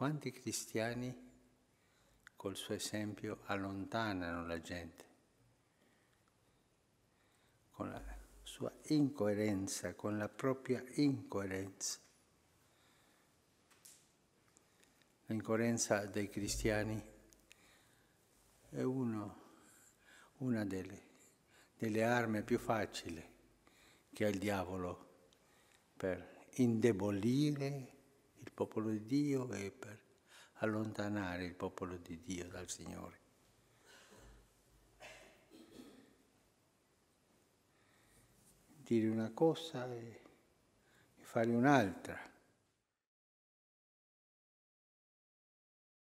Quanti cristiani col suo esempio allontanano la gente con la sua incoerenza, con la propria incoerenza. L'incoerenza dei cristiani è una delle armi più facili che ha il diavolo per indebolire il popolo di Dio e per allontanare il popolo di Dio dal Signore. Dire una cosa e fare un'altra.